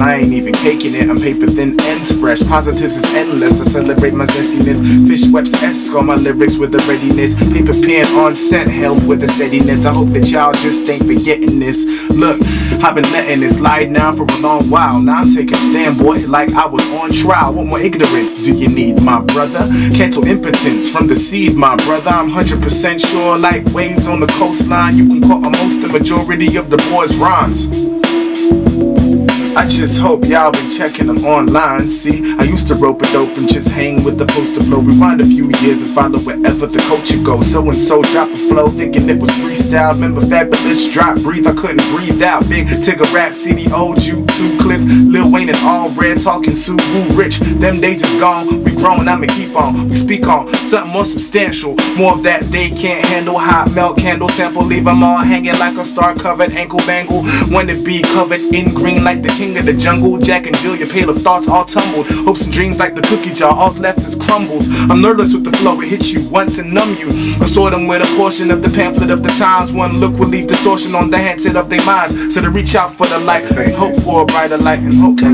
and I ain't even caking it. I'm paper thin ends fresh, positives is endless. I celebrate my zestiness, Fish Webb's-esque on my lyrics with the readiness. Paper pen on set, held with the steadiness. I hope that y'all just ain't forgetting this. Look, I've been letting it slide now for a long while. Now I'm taking stand, boy, like I was on trial. What more ignorance do you need, my brother? Cancel impotence from the seed, my brother. I'm 100% sure, like waves on the coastline, you can call almost the majority of the boys' rhymes. I just hope y'all been checking them online. See, I used to rope a dope and just hang with the poster flow. Rewind a few years and follow wherever the culture goes. So and so dropped the flow, thinking it was freestyle. Remember Fabulous drop, breathe, I couldn't breathe out. Big Tigger rap, CD, old YouTube clips. Lil Wayne and all red talking Sue Woo Rich. Them days is gone, we grown, I'ma keep on. We speak on something more substantial, more of that they can't handle. Hot melt candle sample, leave them all hanging like a star covered ankle bangle. Wanna be covered in green like the king of the jungle. Jack and Jill, your pale of thoughts all tumbled. Hopes and dreams like the cookie jar, all's left is crumbles. I'm nervous with the flow, it hits you once and numb you. Assort them with a portion of the pamphlet of the times. One look will leave distortion on the handset of their minds. So to reach out for the light, hope for a brighter light, and hope for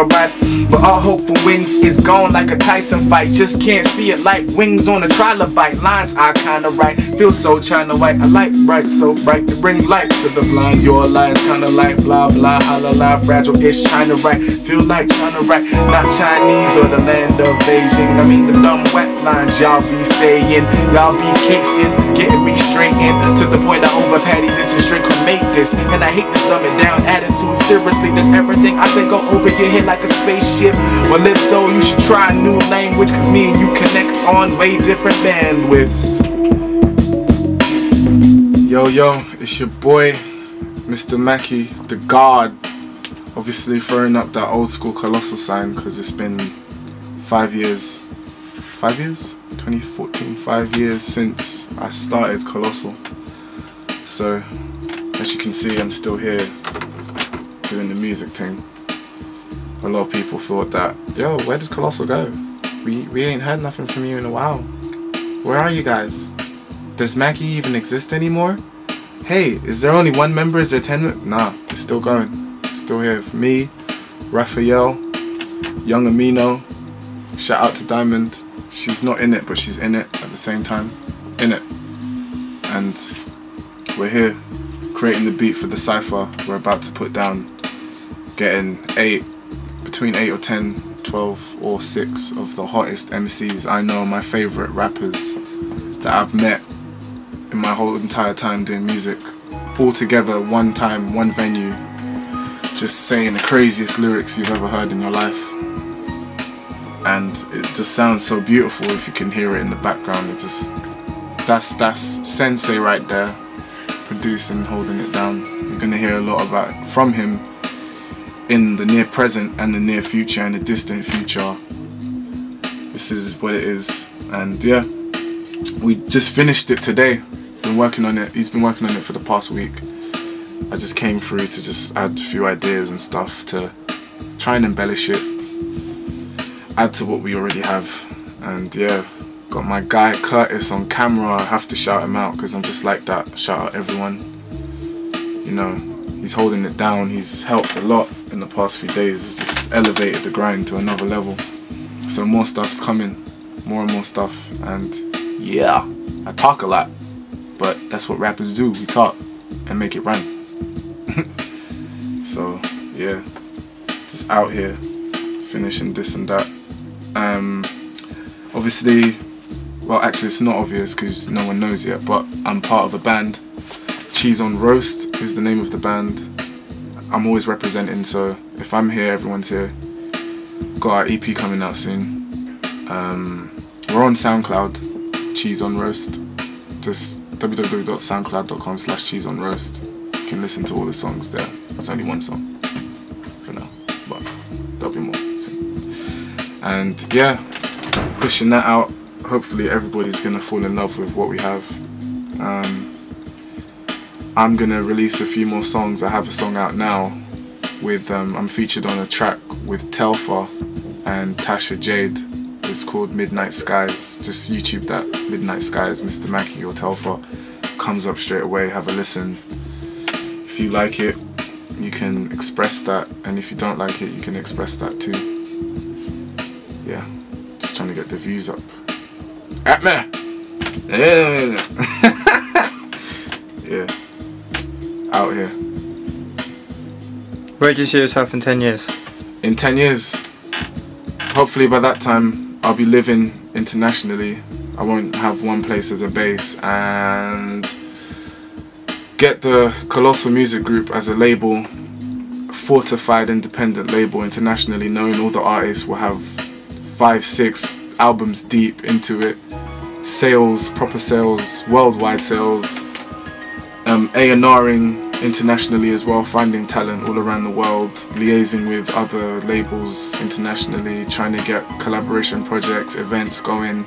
a brighter. But all hope for wins is gone like a Tyson fight. Just can't see it like wings on a trilobite. Lines I kinda write, feel so China white. I like bright, so bright to bring light to the blind. Your lies kinda like blah blah. Holla la, fragile, it's China right. Feel like China right, not Chinese or the land of Beijing. I mean the dumb wet lines y'all be saying. Y'all be cases, getting me straightened to the point I overpatty this and straight cremate this. And I hate this dumb it down attitude, seriously. There's everything I say go over your head like a spaceship. Well if so, you should try a new language, cause me and you connect on way different bandwidths. Yo yo, it's your boy Mr. Mackie, the god, obviously throwing up that old school Colossal sign because it's been 5 years since I started Colossal. So as you can see, I'm still here doing the music thing. A lot of people thought that, yo, where did Colossal go? We ain't heard nothing from you in a while. Where are you guys? Does Mackie even exist anymore? Hey, is there only one member? Is there 10? Nah, it's still going. It's still here. Me, Raphael, Young Amino. Shout out to Diamond. She's not in it, but she's in it at the same time. In it. And we're here, creating the beat for the cypher we're about to put down. Getting between 8 or 10, 12 or 6 of the hottest MCs I know, my favorite rappers that I've met in my whole entire time doing music, all together, one time, one venue, just saying the craziest lyrics you've ever heard in your life. And it just sounds so beautiful if you can hear it in the background. It just, that's Sensei right there, producing, holding it down. You're gonna hear a lot about from him in the near present and the near future and the distant future. This is what it is, and yeah, we just finished it today. Been working on it, he's been working on it for the past week. I just came through to just add a few ideas and stuff to try and embellish it, add to what we already have. And yeah, got my guy Curtis on camera. I have to shout him out because I'm just like that, shout out everyone, you know. He's holding it down, he's helped a lot in the past few days. He's just elevated the grind to another level, so more stuff's coming, more and more stuff. And yeah, I talk a lot, but that's what rappers do, we talk and make it rhyme. So yeah, just out here finishing this and that. Obviously, well actually it's not obvious because no one knows yet, but I'm part of a band. Cheese on Roast is the name of the band. I'm always representing, so if I'm here, everyone's here. Got our EP coming out soon. We're on SoundCloud, Cheese on Roast, just www.soundcloud.com/cheeseonroast. You can listen to all the songs there. That's only one song for now, but there'll be more soon. And yeah, pushing that out. Hopefully everybody's gonna fall in love with what we have. I'm gonna release a few more songs. I have a song out now with I'm featured on a track with Telfer and Tasha Jade. It's called Midnight Skies. Just YouTube that, Midnight Skies, Mr. Mackie or Telfer. Comes up straight away, have a listen. If you like it, you can express that, and if you don't like it, you can express that too. Yeah, just trying to get the views up. At me! Yeah. Out here. Where do you see yourself in 10 years? In 10 years? Hopefully by that time I'll be living internationally. I won't have one place as a base, and get the Colossal Music Group as a label, fortified independent label, internationally known. All the artists will have 5-6 albums deep into it. Sales, proper sales, worldwide sales, A&Ring internationally as well, finding talent all around the world, liaising with other labels internationally, trying to get collaboration projects, events going,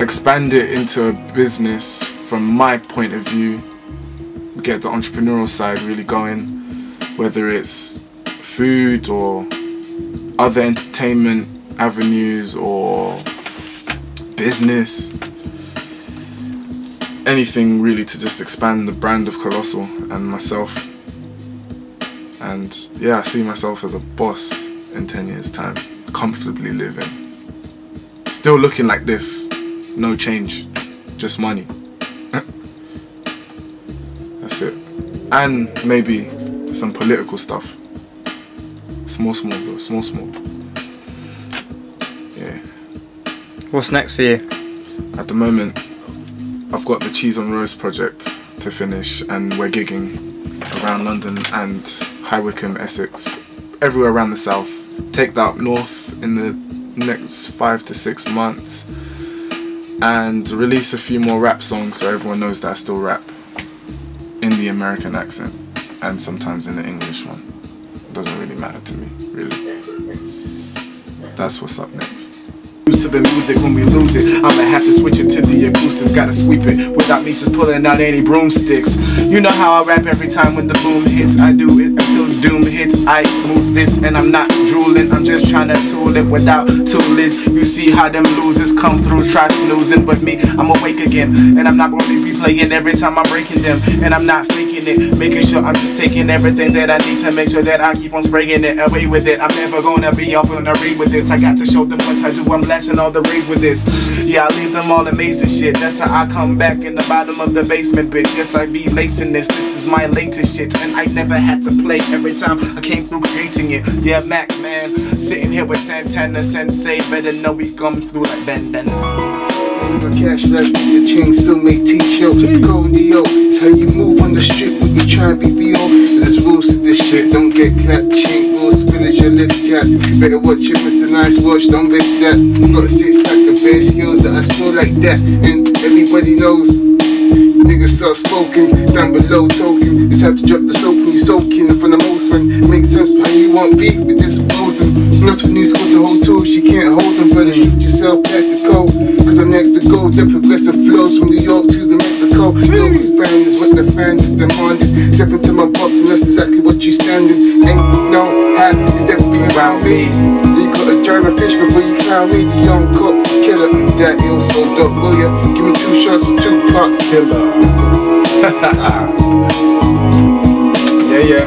expand it into a business from my point of view, get the entrepreneurial side really going, whether it's food or other entertainment avenues or business, anything really to just expand the brand of Colossal and myself. And yeah, I see myself as a boss in 10 years time, comfortably living, still looking like this, no change, just money. That's it. And maybe some political stuff, small bro, small. Yeah. What's next for you? At the moment, I've got the Cheese on Roast project to finish, and we're gigging around London and High Wycombe, Essex, everywhere around the south. Take that up north in the next 5 to 6 months, and release a few more rap songs so everyone knows that I still rap in the American accent, and sometimes in the English one. It doesn't really matter to me, really. That's what's up next. To the music, when we lose it, I'ma have to switch it to the acoustics. Gotta sweep it without me just pulling out any broomsticks. You know how I rap every time when the boom hits. I do it until doom hits. I move this and I'm not drooling. I'm just trying to tool it without toolers. You see how them losers come through, try snoozing, but me, I'm awake again, and I'm not going to be playing every time I'm breaking them, and I'm not faking it, making sure I'm just taking everything that I need to make sure that I keep on spraying it away with it. I'm never gonna be off on a read with this. I got to show them what I do. I'm and all the rage with this. Yeah, I leave them all amazed and shit. That's how I come back in the bottom of the basement, bitch. Yes, I be lacing this. This is my latest shit, and I never had to play every time I came through creating it. Yeah, Mac, man, sitting here with Santana, Sensei, better know we come through like bandanas. My cash left me, the chain still make T-Show. Go Neo, it's how you move on the strip when you try BBO. There's rules to this shit, don't get clapped, chain rules, spinach your lip jab. Better watch it, Mr. Nice Watch, don't miss that. Got a 6-pack of bare skills that I score like that, and everybody knows. Niggas are spoken, down below token. It's time to drop the soap when you soaking from the most one. Makes sense why you want beef with this frozen. Not for new school to hold tools, you can't hold them. Better shoot yourself past the goal, cause I'm next to gold. The progressive flows from New York to the Mexico. No expand is what the fans is demanding. Step into my box and that's exactly what you standing. Ain't no half step be around me. You gotta drive a fish before you clown me. The young cop killer, that ill so dope lawyer. Give me 2 shots with 2 pop killer. Yeah.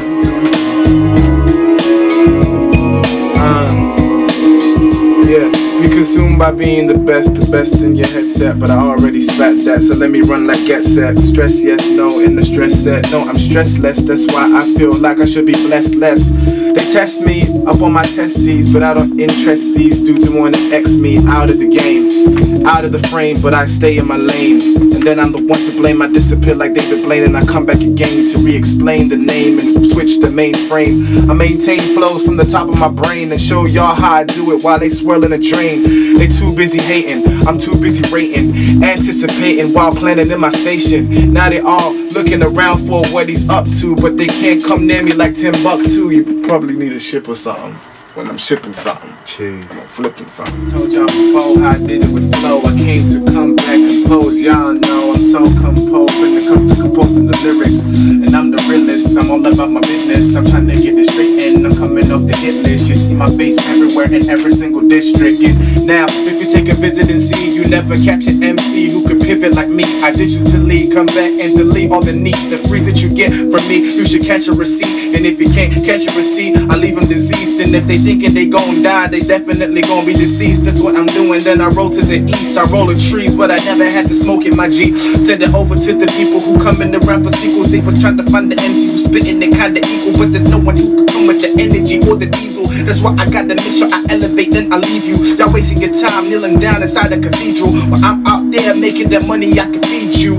Yeah, be consumed by being the best in your headset. But I already spat that, so let me run like get set. Stress, yes, no, in the stress set. No, I'm stressless, that's why I feel like I should be blessed less. They test me up on my testes, but I don't interest these dudes who wanna X me out of the game, out of the frame, but I stay in my lane. And then I'm the one to blame, I disappear like David Blaine, and I come back again to re-explain the name and switch the mainframe. I maintain flows from the top of my brain and show y'all how I do it while they swirl in a drain. They too busy hating, I'm too busy rating, anticipating while planning in my station. Now they all looking around for what he's up to, but they can't come near me like Timbuktu. You probably need a ship or something. When I'm shipping something, jeez, I'm flipping something. Told y'all before I did it with flow. I came to come back and pose. Y'all know I'm so composed when it comes to composing the lyrics, and I'm the realest. I'm all about my business. I'm trying to get it straight and I'm coming off the hit list. You see my face everywhere in every single district. And now, if you take a visit and see, you never catch an MC who could pivot like me. I digitally come back and delete all the need. The freeze that you get from me, you should catch a receipt. And if you can't catch a receipt, I leave them diseased. And if they thinking they gon' die, they definitely gon' be deceased. That's what I'm doing. Then I roll to the east. I roll a tree, but I never had to smoke in my Jeep. Send it over to the people who coming around for sequels. They were trying to find the MC who's spitting they kinda equal, but there's no one who can come with the energy or the diesel. That's why I gotta make sure I elevate, then I leave you. Y'all wasting your time kneeling down inside a cathedral. While I'm out there making that money, I can feed you.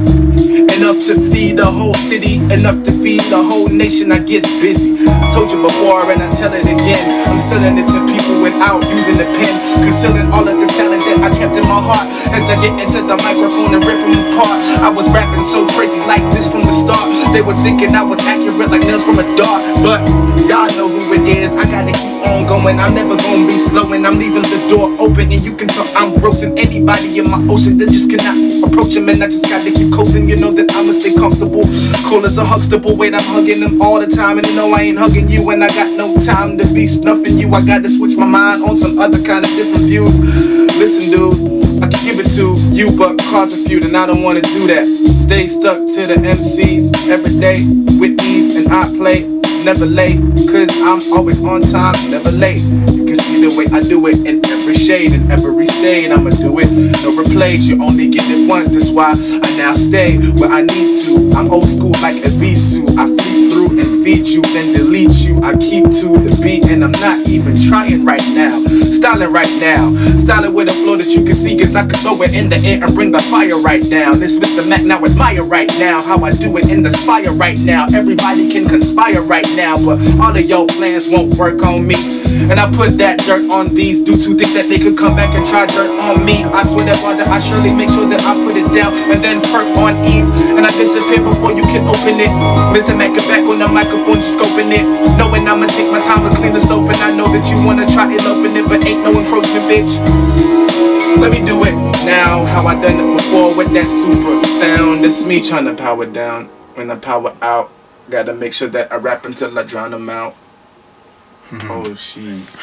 Enough to feed the whole city, enough to feed the whole nation. I get busy. Told you before and I tell it again. I'm selling it to people without using the pen, concealing all of the talent that I kept in my heart. As I get into the microphone and rip them apart. I was rapping so crazy like this from the start. They was thinking I was accurate like nails from a dart. But y'all know who it is. I gotta keep on going. I'm never gonna be slow, and I'm leaving the door open. And you can tell I'm roasting anybody in my ocean. They just cannot approach him, and I just gotta keep coasting. You know that I'ma stay comfortable, cool as a Huxtable. Wait, I'm hugging them all the time, and you know I ain't hugging you, and I got no time to be snuffing you. I gotta switch my mind on some other kind of different views. Listen, dude, I can give it to you, but cause a few, and I don't wanna do that. Stay stuck to the MCs every day with ease, and I play never late, cause I'm always on time, never late. You can see the way I do it in every shade, in every stain. I'ma do it, no replays, you only get it once. That's why I now stay where I need to. I'm old school like Evisu. I feed through and feed you, then delete you. I keep to the beat and I'm not even trying right now. Styling right now, styling with a flow that you can see, cause I can throw it in the air and bring the fire right down. This Mr. Mac now admire right now, how I do it and inspire right now. Everybody can conspire right now. But all of your plans won't work on me. And I put that dirt on these dudes who think that they could come back and try dirt on me. I swear to God that I surely make sure that I put it down and then perk on ease. And I disappear before you can open it. Mr. Mackie back on the microphone, just scoping it. Knowing I'ma take my time to clean this up, and I know that you wanna try eloping it, but ain't no encroachment, bitch. Let me do it now, how I done it before with that super sound. It's me trying to power down when I power out. Gotta make sure that I rap until I drown them out. Oh, shit.